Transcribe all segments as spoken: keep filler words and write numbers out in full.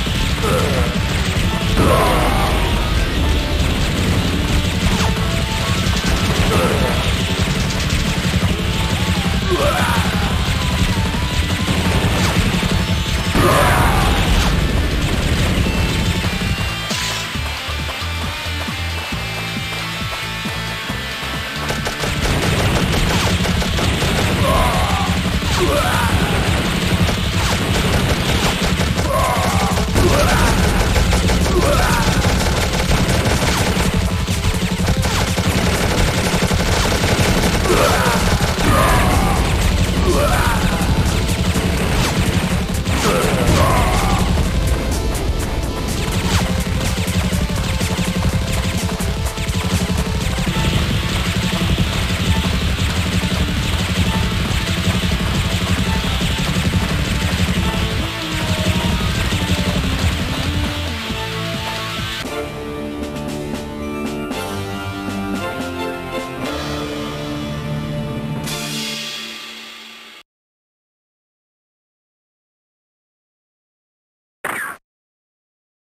blah blah blah blah blah blah. Listen, stop.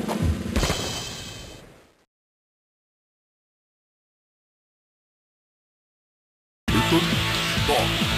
Listen, stop.